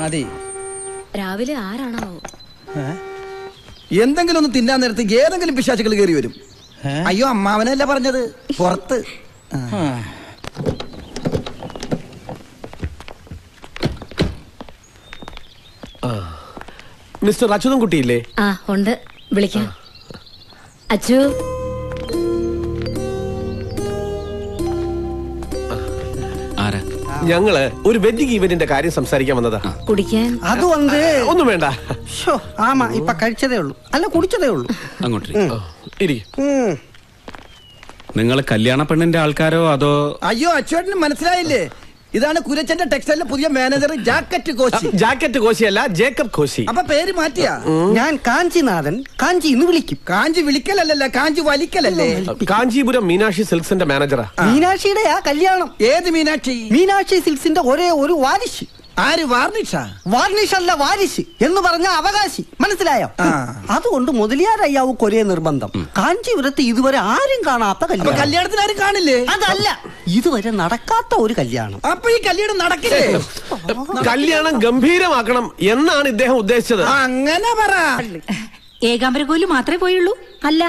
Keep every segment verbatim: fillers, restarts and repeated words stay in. മതി. രാവിലെ ആരാണോ എന്തെങ്കിലും ഒന്ന് തിന്നാൻ നേരത്ത് ഏതെങ്കിലും പിശാചുകൾ കയറി വരും. അയ്യോ അമ്മാവനല്ല പറഞ്ഞത്, പുറത്ത്. മിസ്റ്റർ അച്യുതൻ കുട്ടിയില്ലേ? ആ ഉണ്ട്, വിളിക്കാം. അച്ചു ഞങ്ങള് ഒരു വെഡ്ഡിംഗ് ഇവന്റിന്റെ കാര്യം സംസാരിക്കാൻ വന്നതാ. കുടിക്കാൻ അത് വന്ന് ഒന്നും വേണ്ട. ആമാ ഇപ്പൊ കഴിച്ചതേ ഉള്ളൂ, അല്ല കുടിച്ചതേ ഉള്ളൂ. അങ്ങോട്ട്. നിങ്ങൾ കല്യാണ പെണ്ണിന്റെ ആൾക്കാരോ അതോ? അയ്യോ അച്ചുവേട്ടന് മനസ്സിലായില്ലേ, ഇതാണ് കുരച്ചന്റെ ടെക്സ്റ്റൈലിലെ പുതിയ മാനേജർ ജാക്കറ്റ് കോശി. ജാക്കറ്റ് കോശിയല്ല, ജേക്കബ് കോശി. അപ്പൊ പേര് മാറ്റിയാ? ഞാൻ കാഞ്ചിനാഥൻ. കാഞ്ചി എന്ന് വിളിക്കും. കാഞ്ചി വിളിക്കലല്ല, കാഞ്ചി വലിക്കലല്ലേ. കാഞ്ചീപുരം മീനാക്ഷി സിൽക്സിന്റെ മാനേജറാ. മീനാക്ഷിയുടെ ആ കല്യാണം. ഏത് മീനാക്ഷി? മീനാക്ഷി സിൽക്സിന്റെ ഒരേ ഒരു വാരിഷ്. ആര്? വാർണിഷ. വാർണിഷല്ല, വാരിഷ് എന്ന് പറഞ്ഞ അവകാശി. മനസ്സിലായോ? അതുകൊണ്ട് മുതലിയാരയ്യാവുക്ക് ഒരേ നിർബന്ധം. കാഞ്ചീപുരത്ത് ഇതുവരെ ആരും കാണാത്ത കല്യാണം. കല്യാണത്തിന് ആരും കാണില്ലേ? അതല്ല, ഇതുവരെ നടക്കാത്ത ഒരു കല്യാണം. അപ്പൊ ഈ കല്യാണം നടക്കില്ലേ? കല്യാണം ഗംഭീരമാക്കണം എന്നാണ് ഇദ്ദേഹം ഉദ്ദേശിച്ചത്. അങ്ങനെ പറ. ഏകാംബരകോയില് മാത്രമേ പോയുള്ളൂ. അല്ല,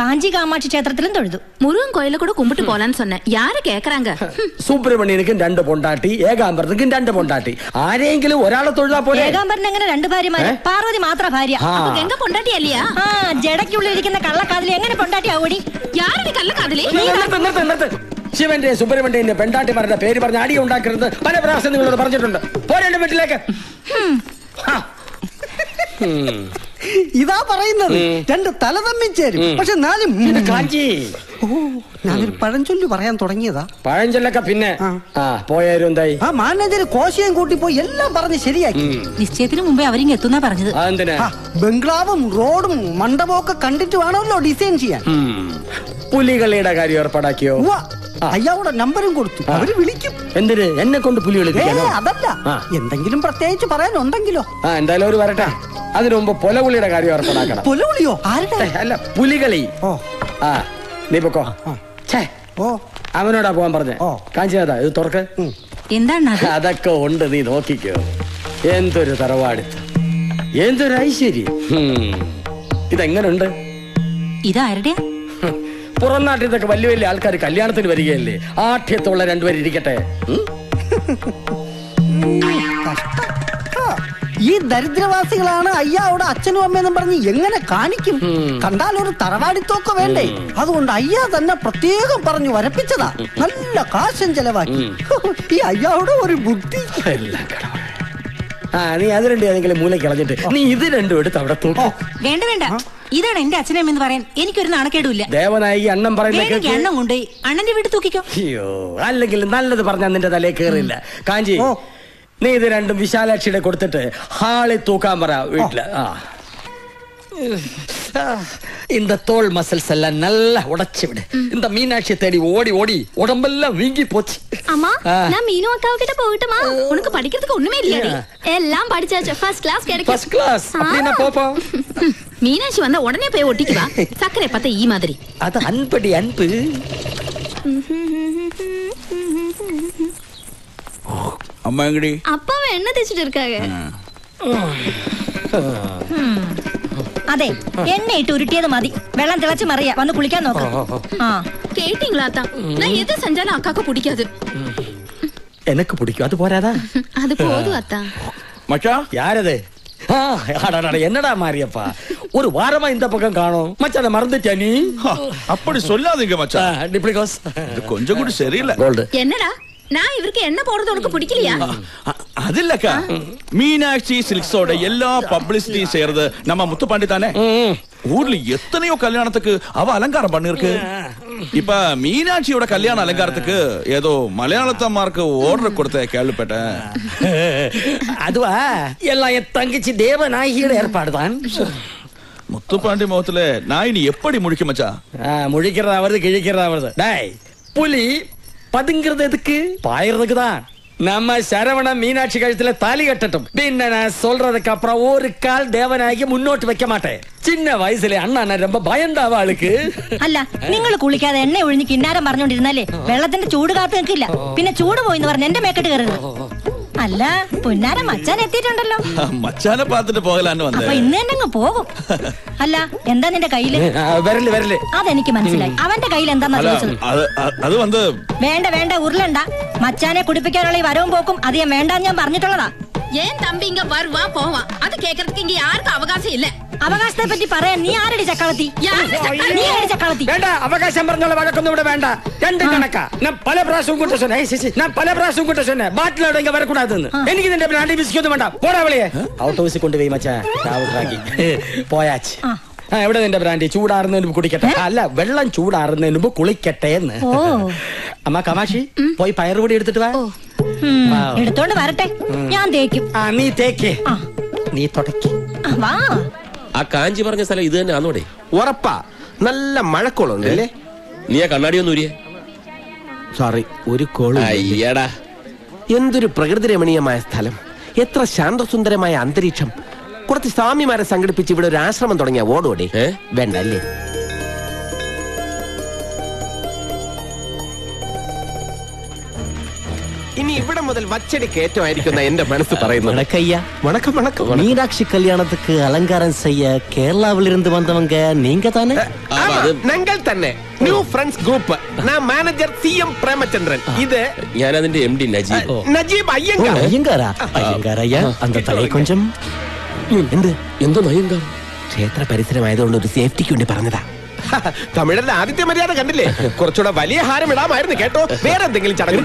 காஞ்சி காமாட்சி க்ஷேத்திரத்திலும் தொழுது முருகன் கோயில கூட கும்பிட்டு போலான்னு சொன்னேன். யாரு கேக்குறாங்க? சுப்பிரமணியனுக்கும் ரெண்டு பொண்டாட்டி, ஏகாம்பரத்துக்கும் ரெண்டு பொண்டாட்டி. ஆரேங்கிலும் ஒராளை தொழுதா போல. ஏகாம்பரன் எങ്ങനെ രണ്ട് ഭാര്യമാര്? പാർവതി മാത്രം ഭാര്യ. അപ്പോൾ എങ്ങ പൊണ്ടാട്ടി അല്ലയാ? ആ ജടക്കുള്ളിൽ ഇരിക്കുന്ന കള്ളക്കാതിലി എങ്ങനെ പൊണ്ടാട്ടി ആവോടി? யாரு കള്ളക്കാതിലി? ശിവന്റെ സുബ്രഹ്മണ്യന്റെ പെണ്ടാട്ടിമാരുടെ പേര് പറഞ്ഞ് അടി ഉണ്ടാക്കരുത് പല പ്രാവശ്യം നിങ്ങളോട് പറഞ്ഞിട്ടുണ്ട്. പോരേണ്ട വീട്ടിലേക്ക്. ഇതാ പറയുന്നത്, രണ്ട് തല തമ്മിൽ ചേരും. പക്ഷെ നാലും കാഞ്ചി. ഓ, ഞാനൊരു പഴഞ്ചൊല്ലു പറയാൻ തുടങ്ങിയതാ. പഴഞ്ചൊല്ലൊക്കെ പിന്നെ പോയാലും എന്തായി? ആ മാനേജർ കോശിയും കൂട്ടി പോയി എല്ലാം പറഞ്ഞ് ശരിയാക്കി. നിശ്ചയത്തിന് മുമ്പേ അവരിങ്ങ് എത്തുന്ന പറഞ്ഞത്. ബംഗ്ലാവും റോഡും മണ്ഡപവും ഒക്കെ കണ്ടിട്ട് വേണമല്ലോ ഡിസൈൻ ചെയ്യാൻ. പുലികളിയുടെ കാര്യം ഏർപ്പാടാക്കിയോ? അയാളുടെ നമ്പരും കൊടുത്തു. അവര് വിളിക്കും. എന്തിന്? എന്നെ കൊണ്ട് പുലി വിളിക്കാൻ? അതല്ല, എന്തെങ്കിലും പ്രത്യേകിച്ച് പറയാനുണ്ടെങ്കിലോ? ആ എന്തായാലും അവര് വരട്ടെ. അതിനു മുമ്പ് പൊലപുളിയുടെ കാര്യം ഏർപ്പാടാക്കണം. പൊലപുളിയോ? അല്ല, പുലികളി. ഓ ആ നീ പൊക്കോ. ഓ അവനോടാ പോവാൻ പറഞ്ഞേ. ഓ കാഞ്ചിനാഥാ ഇത് തുറക്ക്. എന്താണ് അതൊക്കെ ഉണ്ട്, നീ നോക്കിക്കോ. എന്തൊരു തറവാടിത്തം, എന്തൊരു ഐശ്വര്യം. ഇതെങ്ങനുണ്ട്? ഇതാരുടെയാ? പുറം നാട്ടിൽ നിന്നൊക്കെ വലിയ വലിയ ആൾക്കാർ കല്യാണത്തിന് വരികയല്ലേ. ആഠ്യത്തുള്ള രണ്ടുപേരും ഇരിക്കട്ടെ. ഈ ദരിദ്രവാസികളാണ് അയ്യാവോട് അച്ഛനും അമ്മയെന്നും പറഞ്ഞ് എങ്ങനെ കാണിക്കും? കണ്ടാലൊരു തറവാടിത്തൊക്കെ വേണ്ടേ? അതുകൊണ്ട് അയ്യാ തന്നെ പ്രത്യേകം പറഞ്ഞു വരപ്പിച്ചതാ. നല്ല കാശം ചെലവാക്കി. ഈ അയ്യാവോട് ഒരു ബുദ്ധി. ആ നീ അത് രണ്ടും ഏതെങ്കിലും മൂല കളഞ്ഞിട്ട് നീ ഇത് രണ്ടും എടുത്ത് അവിടെ തൂക്കോ. വേണ്ട വേണ്ട, ഇതാണ് എന്റെ അച്ഛനമ്മ എന്ന് പറയാൻ എനിക്കൊരു നാണക്കേടില്ല. ദേവനായി അണ്ണൻ പറയുന്നത് എണ്ണം കൊണ്ടുപോയി അണ്ണന്റെ വീട് തൂക്കിക്കോ. അയ്യോ, അല്ലെങ്കിൽ നല്ലത് പറഞ്ഞാൽ നിന്റെ തലേ കേറില്ല. കാഞ്ചി നീ ഇത് രണ്ടും വിശാലാക്ഷിയുടെ കൊടുത്തിട്ട് ഹാളി തൂക്കാൻ പറ വീട്ടില്. ആ இந்த தோல் மசில்ஸ் எல்லாம் நல்லா உடைச்சு விடு. இந்த மீனாட்சி தேடி ஓடி ஓடி உடம்பெல்லாம் வீங்கி போச்சு. அம்மா நான் மீனு அக்காவ கிட்ட போய்ட்டுமா? உனக்கு படிக்கிறதுக்கு ஒண்ணுமே இல்லடி. எல்லாம் படிச்சாச்சு. ஃபர்ஸ்ட் கிளாஸ் கிடைக்கும். ஃபர்ஸ்ட் கிளாஸ் அப்படினா போப்பா. மீனாட்சி வந்தா உடனே போய் ஒட்டிக்கு வா. சக்கரை பத்த ஈ மாதிரி. அது அன்படி அன்பு. அம்மா எங்கடி? அப்பா என்ன தேச்சிட்டு இருக்காங்க? അതെ, എണ്ണ ഇട്ട് ഉരുട്ടിയത് മതി. വെള്ളം തിളച്ച് മറിയാ. വന്ന് കുളിക്കാൻ നോക്കാം. ആ കേട്ടീങ്ങളാത്താ, ഞാൻ ഏത് സഞ്ചാരം അക്കാക്ക് പിടിക്കാതെ എനക്ക് പിടിക്കും. അത് പോരാതാ? അത് പോതും അത്താ. മച്ചാ യാരതേ. ആ അടാടാ എന്നടാ മാറിയപ്പാ, ഒരു വാരമായി இந்த பக்கம் കാണും. മച്ചാനെ മറന്നിട്ടാ നീ? அப்படி சொல்லாதீங்க மச்சா. டிப்ளிகோஸ் இது கொஞ்சம் கூட சரியில்லை. என்னடா நான் இவர்க்கு என்ன போறது உனக்கு பிடிக்கலையா? அதில்லக்கா, மீனாட்சி சில்க்ஸோட எல்லா பப்ளிசிட்டியும் சேர்ந்து நம்ம முத்துப்பாண்டி தானே ஊர்ல எத்தனையோ கல்யாணத்துக்கு அவ அலங்காரம் பண்ணிருக்கு. இப்ப மீனாட்சியோட கல்யாண அலங்காரத்துக்கு ஏதோ மலையாளத்தம்மாருக்கு ஆர்டர் கொடுத்த கேள்விப்பட்டேன். அதுவா எல்லாம் என் தங்கச்சி தேவநாயகியோட ஏற்பாடுதான். முத்துப்பாண்டி முகத்துல நாயினி எப்படி முழிக்கும் மச்சா? முழிக்கிறதா வருது, கிழிக்கிறதா வருது. டேய் புலி பதுங்கிறது எதுக்கு? பாயறதுக்கு தான். நம்ம சரவண மீனாட்சி கழுத்துல தாலி கட்டட்டும். பின்ன நான் சொல்றதுக்கு அப்புறம் ஒரு கால் தேவனாகி முன்னோட்டு வைக்க மாட்டேன். சின்ன வயசுல அண்ணா ரொம்ப பயந்தாவா ஆளுக்கு. അല്ല, നിങ്ങൾ കുളിക്കാതെ എണ്ണ ഒഴിഞ്ഞ് കിന്നാരം പറഞ്ഞോണ്ടിരുന്നാലേ വെള്ളത്തിന്റെ ചൂട് കാത്തു നിൽക്കില്ല. പിന്നെ ചൂട് പോയിന്ന് പറഞ്ഞ എന്റെ മേക്കെട്ട് കയറുന്നു. അല്ല പൊന്നാര മച്ചാൻ എത്തിയിട്ടുണ്ടല്ലോ. മച്ചാനെ പാത്തിട്ട് പോകലാണ്ട് വന്നത്. അപ്പൊ ഇന്ന് തന്നെ അങ്ങ് പോകും. അല്ല എന്താ നിന്റെ കയ്യില്? വരല് വരല്. അതെനിക്ക് മനസ്സിലായി. അവന്റെ കയ്യിൽ എന്താന്ന് ചോദിച്ചത്? വേണ്ട വേണ്ട ഉരുളണ്ട. മച്ചാനെ കുടിപ്പിക്കാനുള്ള ഈ വരവും പോക്കും അത് ഞാൻ വേണ്ടാന്ന് ഞാൻ പറഞ്ഞിട്ടുള്ളതാ. ഏൻ തമ്പി ഇങ്ങ വരുവാ പോവാ അത് കേക്കറത്തേക്ക് ആർക്കും അവകാശം ഇല്ല. അവകാശത്തെ പറ്റി പറയാൻ നീ ആരടി ചക്കളത്തി? വേണ്ട അവകാശം പറഞ്ഞുള്ള വഴക്കൊന്നും ഇവിടെ വേണ്ട. രണ്ട് കണക്കാ ഞാൻ പല പ്രാവശ്യം കൂട്ട സൊന്നെ ഞാൻ പല പ്രാവശ്യം കൂട്ട സൊന്നെ ബാറ്റിലോടെ ഇങ്ങനെ വരക്കൂടാതെന്ന്. എനിക്ക് നിന്റെ നാട്ടിൽ വിസിക്കൊന്നും വേണ്ട. പോടാ വിളിയെ ഔട്ട് ഹൗസിൽ കൊണ്ടുപോയി മച്ചാ താവൂറാക്കി പോയാച്ച്. ആ എവിടെ നിന്റെ ബ്രാൻഡി? ചൂടാറുന്നതിന് മുമ്പ് കുടിക്കട്ടെ. അല്ല വെള്ളം ചൂടാറുന്നതിന് മുമ്പ് കുളിക്കട്ടെ എന്ന്. അമ്മ കമാഷി പോയി പയറുപൊടി എടുത്തിട്ട് വാ. എടുത്തോണ്ട് വരട്ടെ ഞാൻ തേക്കും. നീ തേക്ക് നീ തുടക്കി. ആ കാഞ്ചി പറഞ്ഞ സ്ഥലം ഇത് തന്നെ ആണോടെ? ഉറപ്പാ. നല്ല മഴക്കോളുണ്ടല്ലേ? നീ ആ കണ്ണാടി ഒന്നും ഊരിയേ. സോറി ഒരു കോള്. അയ്യടാ എന്തൊരു പ്രകൃതി രമണീയമായ സ്ഥലം, എത്ര ശാന്തസുന്ദരമായ അന്തരീക്ഷം. കുറച്ച് സ്വാമിമാരെ സംഘടിപ്പിച്ച് ഇവിടെ ഒരു ആശ്രമം തുടങ്ങിയ ഓടോടെ വേണ്ട അല്ലേ? ഇനി ഇവിടെ മുതൽ വച്ചടി കയറ്റമായിരിക്കുന്ന എന്റെ മനസ്സ് പറയുന്നു. വണക്കയ്യ വണക്കം വണക്കം. മീനാക്ഷി കല്യാണത്തിക്ക് അലങ്കാരം செய்ய കേരളാവിലിருந்து വന്നവங்க நீங்க தானே? ஆமா ഞങ്ങൾ തന്നെ. New friends group. ഞാൻ മാനേജർ സി എം പ്രേമചന്ദ്രൻ. ഇത് ഞാൻ അതിന്റെ എം ഡി നജീബ്. നജീബ് അയ്യങ്കാർ. അയ്യങ്കാരാ അയ്യങ്കാരയ്യ അണ്ട തലേ கொஞ்சம் എന്ത് എന്തോ അയ്യങ്കാർ. ക്ഷേത്ര പരിസരമായതുകൊണ്ട് ഒരു സേഫ്റ്റിക്ക് വേണ്ടി പറഞ്ഞതാ. തമിഴന്റെ ആദ്യത്തെ മര്യാദ കണ്ടില്ലേ? കുറച്ചുകൂടെ വലിയ ഹാരം ഇടാമായിരുന്നു കേട്ടോ. വേറെ എന്തെങ്കിലും ചടങ്ങ്.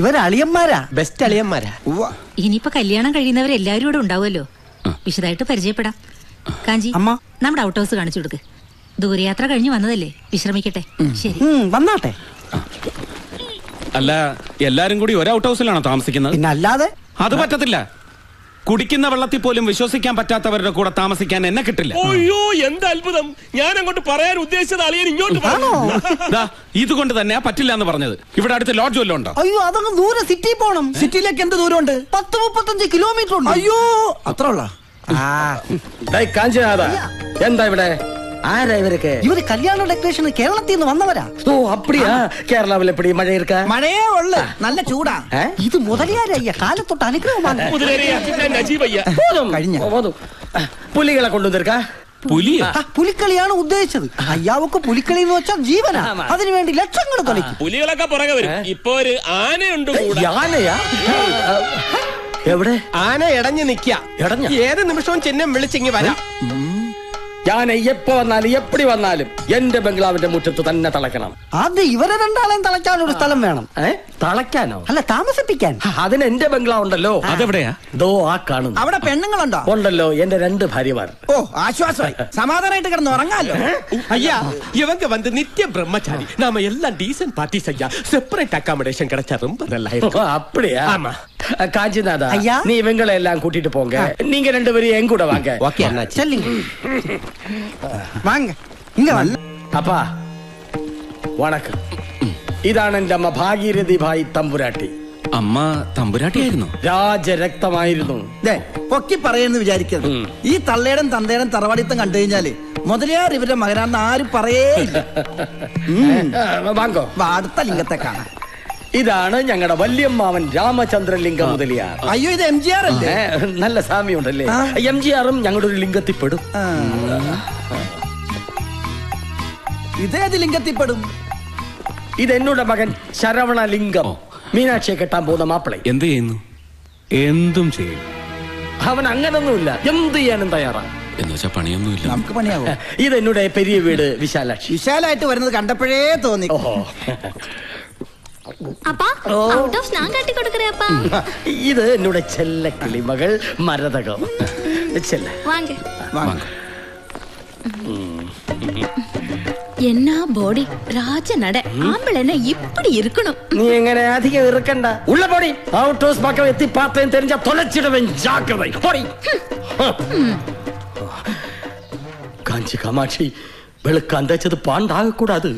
ഇവർ അളിയന്മാരാ, ബെസ്റ്റ് അളിയന്മാരാ. ഇനിയിപ്പോ കല്യാണം കഴിയുന്നവരെല്ലാരും ഇവിടെ ഉണ്ടാവുമല്ലോ. വിശദമായിട്ട് പരിചയപ്പെടാം. കാഞ്ചി അമ്മ നമ്മുടെ ഔട്ട് ഹൗസ് കാണിച്ചു കൊടുക്ക്. ദൂരയാത്ര കഴിഞ്ഞു വന്നതല്ലേ, വിശ്രമിക്കട്ടെ. ശരി വന്നാട്ടെ. അല്ല എല്ലാരും കൂടി ഒരു ഔട്ട് ഹൗസിലാണോ താമസിക്കുന്നത്? പിന്നെ അല്ലാതെ. അത് പറ്റത്തില്ല. കുടിക്കുന്ന വെള്ളത്തിൽ പോലും വിശ്വസിക്കാൻ പറ്റാത്തവരുടെ കൂടെ താമസിക്കാൻ എന്നെ കിട്ടില്ല. അയ്യോ എന്ത് അത്ഭുതം. ഞാൻ അങ്ങോട്ട് പറയാൻ ഉദ്ദേശിച്ചത് അളിയൻ ഇങ്ങോട്ട് വന്നോ. ഇതുകൊണ്ട് തന്നെയാ പറ്റില്ല എന്ന് പറഞ്ഞത്. ഇവിടെ അടുത്ത് ലോഡ്ജ് വല്ലതും ഉണ്ടോ? അയ്യോ അതങ്ങ് ദൂരെ സിറ്റി പോണം. സിറ്റിയിലേക്ക് എന്ത് ദൂരം ഉണ്ട്? പത്ത് മുപ്പത്തഞ്ച് കിലോമീറ്റർ ഉണ്ട്. അയ്യോ അത്ര ഉള്ള. എന്താ ഇവിടെ ആരാ ഇവരൊക്കെ? ഇവര് കല്യാണ ഡെക്കറേഷൻ കേരളത്തിൽ നിന്ന് വന്നവരാ. ഓ അപ്പടിയാ. കേരളാവിൽ എപ്പടി മഴ ഇരിക്ക? മഴയേ ഉള്ളു, നല്ല ചൂടാ. ഇത് മുതലയാരയ്യ കാലത്തൊട്ട് അനുഗ്രഹമാണ്. കഴിഞ്ഞ പുലികളെ കൊണ്ടുവന്നിരിക്ക. പുലിക്കളിയാണ് ഉദ്ദേശിച്ചത്. അയ്യാവക്ക് പുലിക്കളി എന്ന് വെച്ചാൽ ജീവനാ. അതിനുവേണ്ടി ലക്ഷങ്ങൾ കളിക്കും. പുലികളൊക്കെ പുറകെ വരും. ഇപ്പൊ ഒരു ആനയുണ്ട്. ആനയാ എവിടെ? ആന ഇടഞ്ഞു നിക്ക. ഇടഞ്ഞ ഏത് നിമിഷവും ചിഹ്നം വിളിച്ചിങ്ങി വരാം. ഞാൻ എപ്പോ വന്നാലും എപ്പടി വന്നാലും എന്റെ ബംഗ്ലാവിന്റെ മുറ്റത്ത് തന്നെ തളക്കണം. അത് ഇവരെ രണ്ടാളെയും തളയ്ക്കാൻ ഒരു സ്ഥലം വേണം. തളയ്ക്കാനോ? അല്ല താമസിപ്പിക്കാൻ. അതിന് എന്റെ ബംഗ്ലാവ് ഉണ്ടല്ലോ. അതെവിടെയാ? ദോ ആ കാണുന്നു. അവിടെ പെണ്ണുങ്ങളുണ്ടോ? ഉണ്ടല്ലോ, എന്റെ രണ്ട് ഭാര്യമാർ. ഓ ആശ്വാസമായി, സമാധാനമായിട്ട് കിടന്ന് ഉറങ്ങാലോ. അയ്യാ ഇവങ്ക വന്ന് നിത്യ ബ്രഹ്മചാരി. നാമ എല്ലാം ഡീസന്റ് പാർട്ടീസ് അയ്യാ. സെപ്പറേറ്റ് അക്കോമഡേഷൻ കിടച്ച റൂം നല്ലായിരുന്നു. അപ്പടിയാ. കാഞ്ചിനാഥ നീ ഇവങ്ങളെ എല്ലാം കൂട്ടിട്ട് പോങ്ക. നീങ്ക രണ്ടുപേരും എങ്കൂട വാങ്ക. அப்பா வணக்கம். இதான என் அம்மா ഭാഗീരഥി ഭായി തമ്പുരാട്ടി. അമ്മ തമ്പുരാട്ടിയായിരുന്നു, രാജരക്തമായിരുന്നു. പൊക്കി പറയുന്നു വിചാരിക്കരുത്. ഈ തള്ളേടൻ തന്തേടൻ തറവാടിത്തം കണ്ടു കഴിഞ്ഞാല് മുതലയാർ ഇവരുടെ മകനാന്ന് ആരും പറയേ. വാങ്ങോ അടുത്ത ലിംഗത്തെ കാണാം. ഇതാണ് ഞങ്ങളുടെ വല്യമ്മാവൻ രാമചന്ദ്രൻ ലിംഗം മുതലിയാർ. അയ്യോ ഇത് എം ജി ആർ അല്ലേ? നല്ല സാമ്യമുണ്ടല്ലേ? എം ജി ആറും ഞങ്ങളുടെ ഒരു ലിംഗത്തിൽപ്പെടും. ഇതേത് ലിംഗത്തിൽപ്പെടും? ഇതെന്നോടെ മകൻ ശരവണ ലിംഗം. മീനാക്ഷിയെ കെട്ടാൻ പോകുന്ന മാപ്പിളെ എന്ത് ചെയ്യുന്നു? എന്തും ചെയ്യും അവൻ. അങ്ങനൊന്നുമില്ല, എന്ത് ചെയ്യാനും തയ്യാറാണ്. ഇതെന്നോടെ പെരിയ വീട് വിശാലാക്ഷി. വിശാലായിട്ട് വരുന്നത് കണ്ടപ്പോഴേ തോന്നി. ഇത് എന്നോട് ചെല്ല കിളി മകൾ മരതകം. എന്നാ ബോഡി രാജനട. ആമ്പിളെന്നെ ഇപ്പടി ഇരിക്കണം. നീ എങ്ങനെ അധികം ഇറക്കണ്ട. ഉള്ള ബോഡി ഔട്ട് ഹൗസ് പക്കം എത്തി പാത്തയും തെരഞ്ഞ തുളച്ചിടവൻ ജാഗ്രത. കാഞ്ചി കാമാക്ഷി വെളുക്കാൻ തേച്ചത് പാണ്ടാകക്കൂടാത്.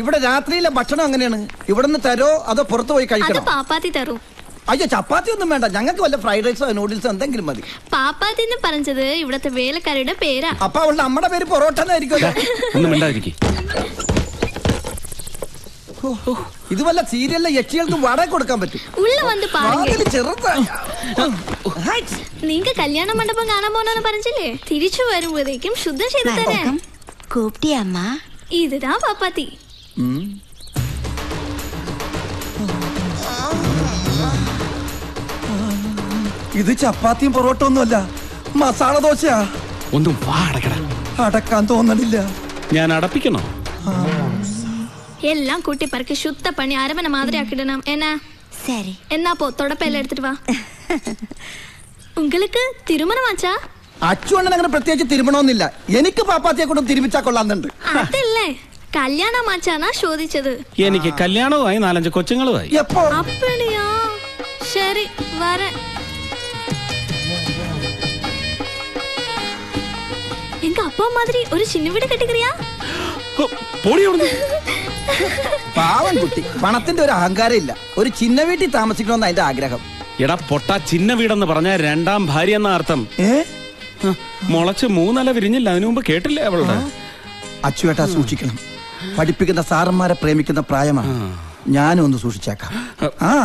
ഇവിടെ രാത്രിയിലെ ഭക്ഷണം അങ്ങനെയാണ്. ഇവിടെ നിന്ന് തരോ അതോ പുറത്തു പോയി കഴിക്കണം? പാപ്പാത്തി തരൂ. അയ്യോ ചപ്പാത്തി ഒന്നും വേണ്ട, ഞങ്ങൾക്ക് വല്ല ഫ്രൈഡ് റൈസോ നൂഡിൽസോ എന്തെങ്കിലും മതി. പാപ്പാത്തി എന്ന് പറഞ്ഞത് ഇവിടത്തെ വേലക്കാരുടെ പേരാ. അപ്പൊ അവളുടെ അമ്മയുടെ പേര് പൊറോട്ട എന്നായിരിക്കും. ഇത് വല്ല സീരിയലിലെ യക്ഷികൾക്കും വാടക കൊടുക്കാൻ പറ്റും. നിങ്ങക്ക് കല്യാണ മണ്ഡപം കാണാൻ പോണെന്ന് പറഞ്ഞില്ലേ? തിരിച്ചു വരുമ്പോഴേക്കും ശുദ്ധം ചെയ്ത് തരാം. കൂപ്റ്റിയമ്മ ഇതാ പാപ്പാത്തി. ഇത് ചപ്പാത്തിയും പൊറോട്ട ഒന്നുമല്ല, മസാല ദോശയാ. ഒന്നും അടക്കാൻ തോന്നണില്ല. ഞാൻ അടപ്പിക്കണോ? എല്ലാം കൂട്ടി പറക്കി ശുദ്ധ പണി അരമന മാതിരി ആക്കിടണം. എന്നാ ശരി, എന്നാ പോ, തുടപ്പെല്ലാം എടുത്തിട്ട് വാ. ഉങ്ങൾക്ക് തിരുമണമാച്ചാ? അച്ചുവണ്ണൻ അങ്ങനെ പ്രത്യേകിച്ച് തിരുമണമെന്നില്ല. എനിക്ക് പാപ്പാത്തിയെ കൊണ്ടും തിരുമിച്ചാ കൊള്ളാന്നുണ്ട്. അതല്ലേ കല്യാണമാച്ചാന്നാ ചോദിച്ചത്. എനിക്ക് കല്യാണവുമായി നാലഞ്ച് കൊച്ചുങ്ങളുമായി. അപ്പണിയോ? ശരി വര. എങ്ക അപ്പ മാതിരി ഒരു ചിന്ന വീട് കെട്ടിക്കറിയാ? പാവൻ കുട്ടി, പണത്തിന്റെ ഒരു അഹങ്കാരം ഇല്ല. ഒരു ചിന്ന വീട്ടിൽ താമസിക്കണമെന്ന് അതിന്റെ ആഗ്രഹം. എടാ പൊട്ടാ, ചിന്ന വീടെന്ന് പറഞ്ഞ രണ്ടാം ഭാര്യ എന്ന അർത്ഥം. മുളച്ച് മൂന്നല വിരിഞ്ഞില്ല, അതിനു മുമ്പ് കേട്ടില്ലേ അവളുടെ? അച്ചുവേട്ടാ സൂക്ഷിക്കണം. പഠിപ്പിക്കുന്ന സാറന്മാരെ പ്രേമിക്കുന്ന പ്രായമാണ്. ഞാനും ഒന്ന് സൂക്ഷിച്ചേക്കാം. ആ